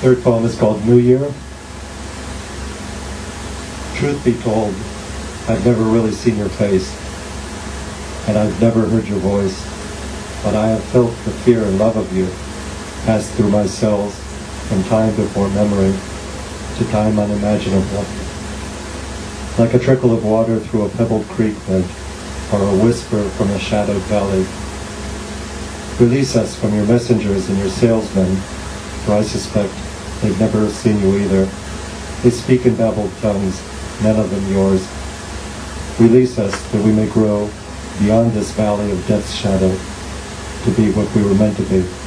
Third poem is called New Year. Truth be told, I've never really seen your face, and I've never heard your voice, but I have felt the fear and love of you pass through my cells from time before memory to time unimaginable. Like a trickle of water through a pebbled creek bed, or a whisper from a shadowed valley. Release us from your messengers and your salesmen, for I suspect they've never seen you either. They speak in babbled tongues, none of them yours. Release us that we may grow beyond this valley of death's shadow to be what we were meant to be.